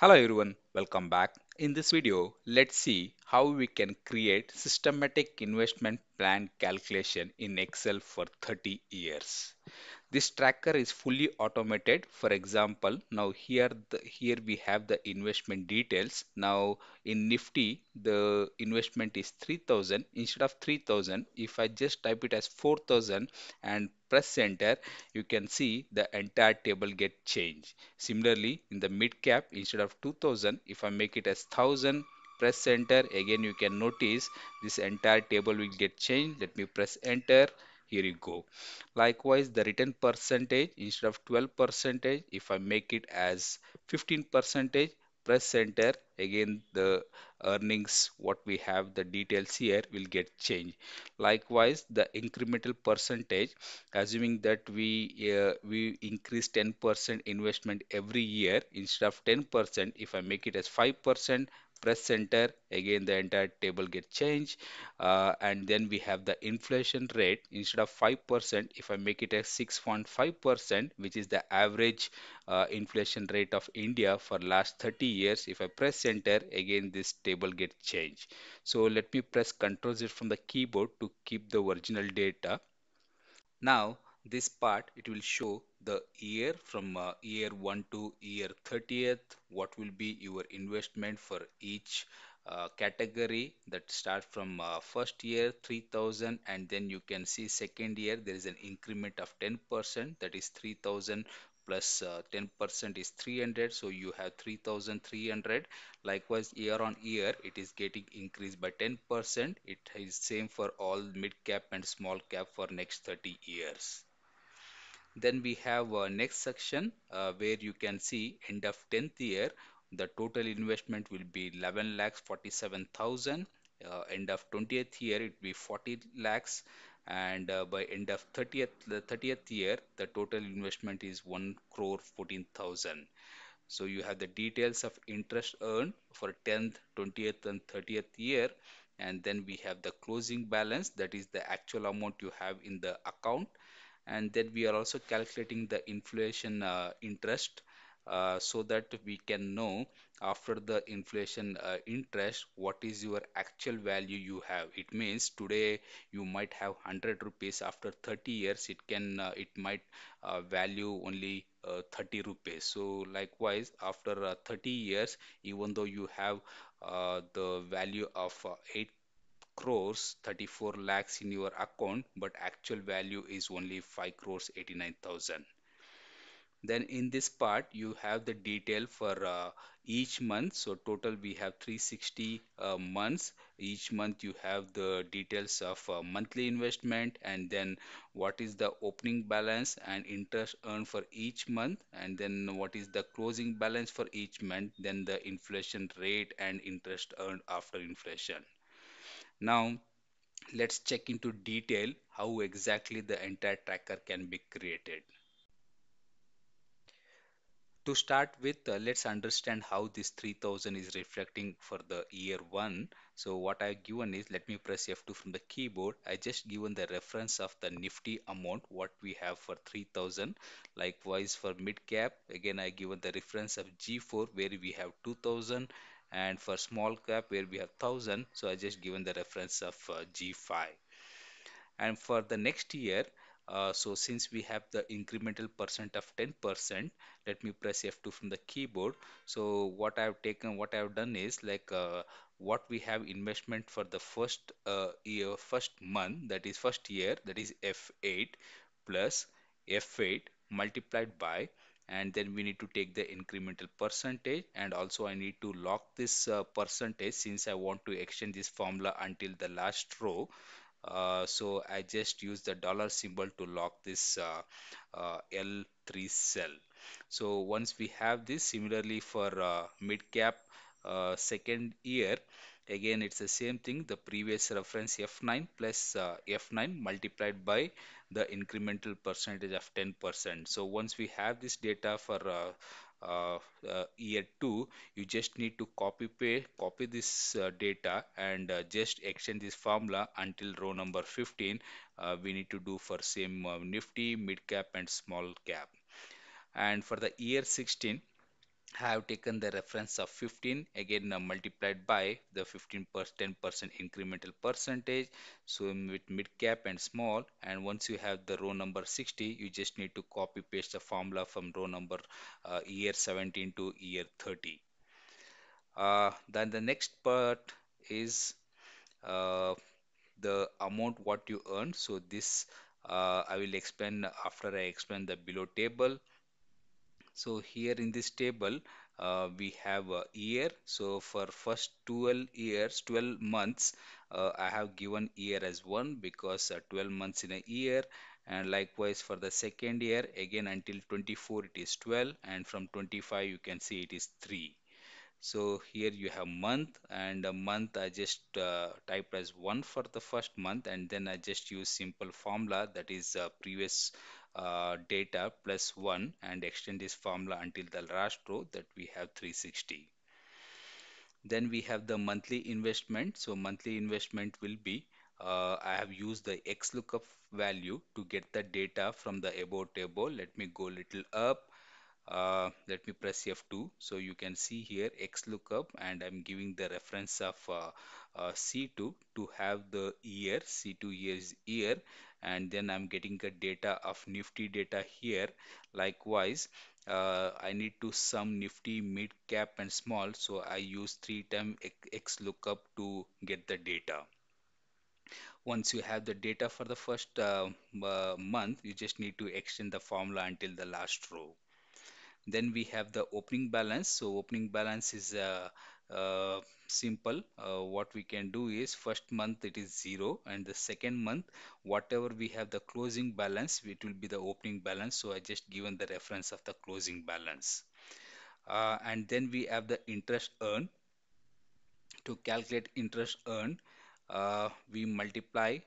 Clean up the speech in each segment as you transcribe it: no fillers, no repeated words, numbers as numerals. Hello everyone, welcome back. In this video, let's see how we can create systematic investment plan calculation in Excel for 30 years. This tracker is fully automated. For example, now here we have the investment details. Now in Nifty, the investment is 3000. Instead of 3000, if I just type it as 4000 and press enter, you can see the entire table get changed. Similarly, in the mid cap, instead of 2000, if I make it as 1000, press enter, again you can notice this entire table will get changed. Let me press enter. Here you go. Likewise, the return percentage, instead of 12%, if I make it as 15%, press enter, again the earnings, what we have, the details here will get changed. Likewise, the incremental percentage, assuming that we increase 10% investment every year, instead of 10%, if I make it as 5%, press enter, again the entire table get changed. And then we have the inflation rate, instead of 5%, if I make it as 6.5%, which is the average inflation rate of India for last 30 years, if I press enter, again this table get changed. So let me press Ctrl Z from the keyboard to keep the original data. Now this part, it will show the year from year 1 to year 30th, what will be your investment for each category. That start from first year 3000, and then you can see second year there is an increment of 10%, that is 3000 plus 10% is 300, so you have 3300. Likewise, year on year it is getting increased by 10%. It is same for all mid cap and small cap for next 30 years. Then we have next section where you can see end of 10th year the total investment will be 11,47,000. End of 20th year it will be 40 lakhs, and by end of the 30th year the total investment is 1,14,000. So you have the details of interest earned for 10th, 20th and 30th year, and then we have the closing balance, that is the actual amount you have in the account. And then we are also calculating the inflation interest so that we can know after the inflation interest what is your actual value you have. It means today you might have 100 rupees, after 30 years it might value only 30 rupees. So likewise, after 30 years, even though you have the value of 8 crores 34 lakhs in your account, but actual value is only 5 crores 89,000. Then in this part you have the detail for each month. So total we have 360 months. Each month you have the details of monthly investment, and then what is the opening balance and interest earned for each month, and then what is the closing balance for each month, then the inflation rate and interest earned after inflation. Now let's check into detail how exactly the entire tracker can be created. To start with, let's understand how this 3000 is reflecting for the year 1. So what I've given is, let me press F2 from the keyboard. I just given the reference of the Nifty amount, what we have for 3000. Likewise for mid cap, again I given the reference of G4 where we have 2000, and for small cap where we have 1000. So I just given the reference of G5. And for the next year, so since we have the incremental percent of 10%, let me press F2 from the keyboard. So what I have taken, what I have done is like what we have investment for the first year, first month, that is first year, that is F8 plus F8 multiplied by, and then we need to take the incremental percentage, and also I need to log this percentage since I want to extend this formula until the last row. So I just use the dollar symbol to log this L3 cell. So once we have this, similarly for mid cap second year, again it's the same thing, the previous reference F9 plus F9 multiplied by the incremental percentage of 10%. So once we have this data for year 2, you just need to copy this data and just extend this formula until row number 15. We need to do for same Nifty, mid cap and small cap. And for the year 16, have taken the reference of 15, again multiplied by the 10% incremental percentage, so with mid cap and small. And once you have the row number 60, you just need to copy paste the formula from row number year 17 to year 30. Then the next part is the amount what you earn. So this I will explain after I explain the below table. So here in this table we have a year. So for first 12 months I have given year as 1 because 12 months in a year, and likewise for the second year again until 24 it is 12, and from 25 you can see it is 3. So here you have month, and a month I just typed as 1 for the first month, and then I just use simple formula, that is previous data plus 1, and extend this formula until the last row, that we have 360. Then we have the monthly investment. So monthly investment will be I have used the X lookup value to get the data from the above table. Let me go little up. Let me press F2, so you can see here X lookup, and I'm giving the reference of C2 to have the year. C2 years year, and then I'm getting a data of Nifty data here. Likewise I need to sum Nifty, mid cap and small, so I use 3 times X lookup to get the data. Once you have the data for the first month, you just need to extend the formula until the last row. Then we have the opening balance. So opening balance is simple. What we can do is first month it is 0, and the second month whatever we have the closing balance, it will be the opening balance. So I just given the reference of the closing balance. And then we have the interest earned. To calculate interest earned, we multiply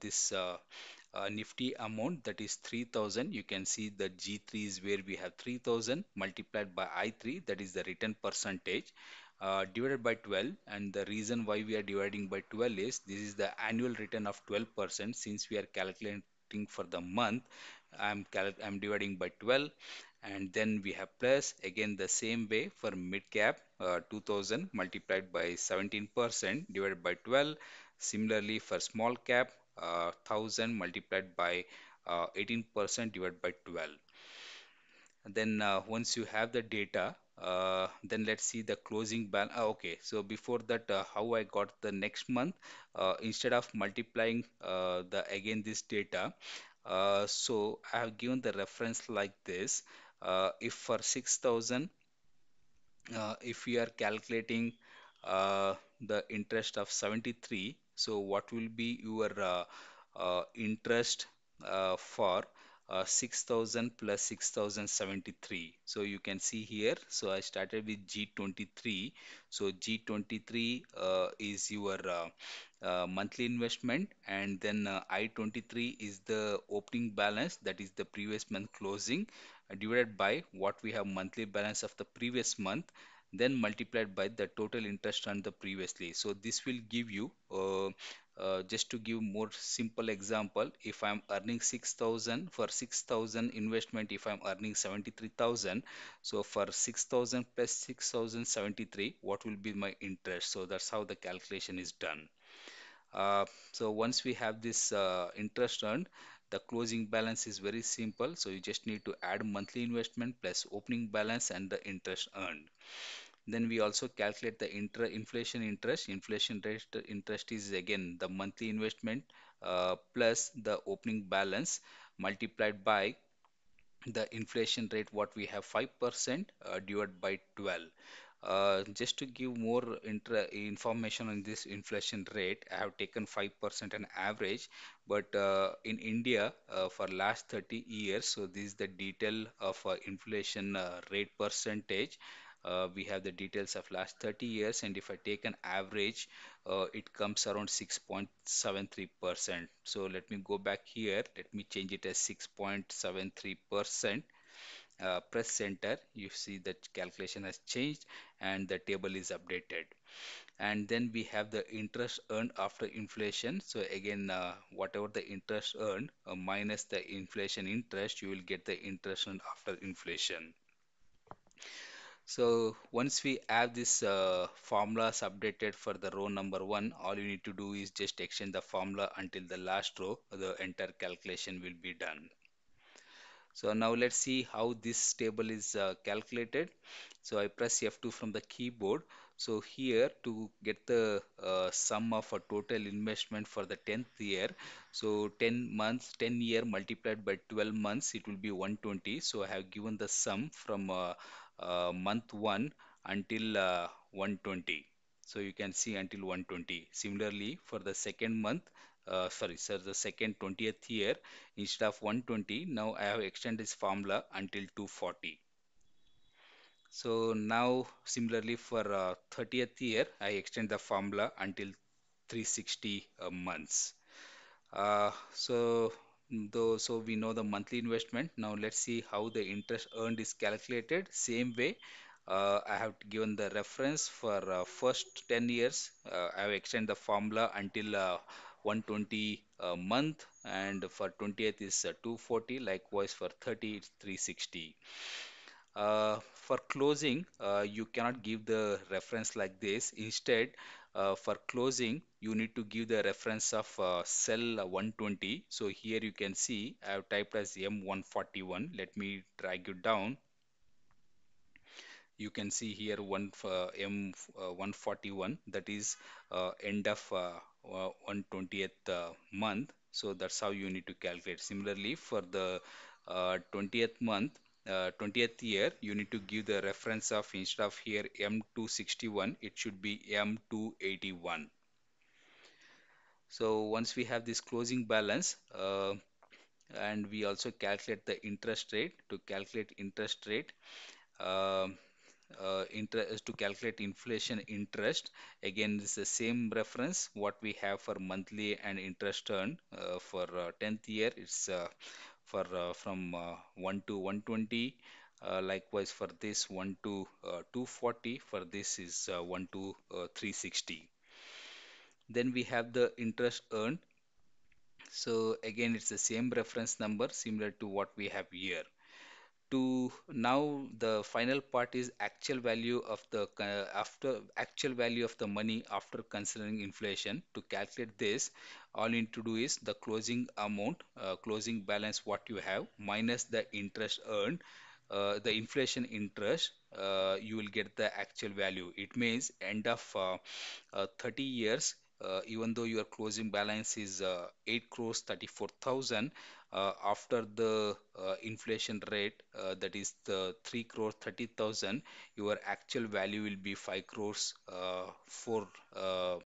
this Nifty amount, that is 3000. You can see the G3 is where we have 3000 multiplied by I3, that is the return percentage, divided by 12. And the reason why we are dividing by 12 is this is the annual return of 12%. Since we are calculating for the month, I'm dividing by 12. And then we have plus, again the same way for mid cap, 2000 multiplied by 17% divided by 12. Similarly for small cap, 1000 multiplied by 18% divided by 12. And then once you have the data, then let's see the closing balance. Okay, so before that how I got the next month, instead of multiplying the again this data, so I have given the reference like this. If for 6000, if we are calculating the interest of 73, so what will be your interest for 6000 plus 6073? So you can see here, so I started with G23. So G23 is your monthly investment, and then I23 is the opening balance, that is the previous month closing, divided by what we have monthly balance of the previous month, then multiplied by the total interest on the previously. So this will give you, just to give more simple example, if I'm earning 6000, for 6000 investment, if I'm earning 73,000, so for 6000 plus 6073, what will be my interest? So that's how the calculation is done. So once we have this interest earned, the closing balance is very simple. So you just need to add monthly investment plus opening balance and the interest earned. Then we also calculate the inflation rate. Interest is again the monthly investment plus the opening balance multiplied by the inflation rate what we have 5% divided by 12. Just to give more information on this inflation rate, I have taken 5% an average, but in India for last 30 years, so this is the detail of inflation rate percentage. We have the details of last 30 years, and if I take an average, it comes around 6.73%. So let me go back here, let me change it as 6.73%. Press enter, you see that calculation has changed and the table is updated. And then we have the interest earned after inflation. So again whatever the interest earned minus the inflation interest, you will get the interest earned after inflation. So once we have this formulas updated for the row number 1, all you need to do is just extend the formula until the last row. The entire calculation will be done. So now let's see how this table is calculated. So I press F2 from the keyboard. So here to get the sum of a total investment for the 10th year. So 10 months, 10 year multiplied by 12 months, it will be 120. So I have given the sum from month 1 until 120. So you can see until 120. Similarly, for the second month, the second 20th year, instead of 120, now I have extended this formula until 240. So now similarly for 30th year, I extend the formula until 360 months. So we know the monthly investment. Now let's see how the interest earned is calculated. Same way, I have given the reference for first 10 years. I have extended the formula until 120 a month, and for 20th is 240. Likewise for 30, it's 360. For closing, you cannot give the reference like this. Instead, for closing, you need to give the reference of cell 120. So here you can see I have typed as M141. Let me drag it down. You can see here M141, that is end of 1/20th month. So that's how you need to calculate. Similarly for the 20th year, you need to give the reference of, instead of here M261, it should be M281. So once we have this closing balance, and we also calculate the interest rate. To calculate interest rate, to calculate inflation interest, again it's the same reference what we have for monthly and interest earned. For 10th year, it's for from 1 to 120. Likewise for this, 1 to 240. For this is 1 to 360. Then we have the interest earned. So again it's the same reference number, similar to what we have here. Now the final part is actual value of the money after considering inflation. To calculate this, all you need to do is the closing amount, closing balance what you have, minus the interest earned, the inflation interest. You will get the actual value. It means end of 30 years, even though your closing balance is 8,34,000, after the inflation rate, that is the 3,30,000, your actual value will be 5,04,000.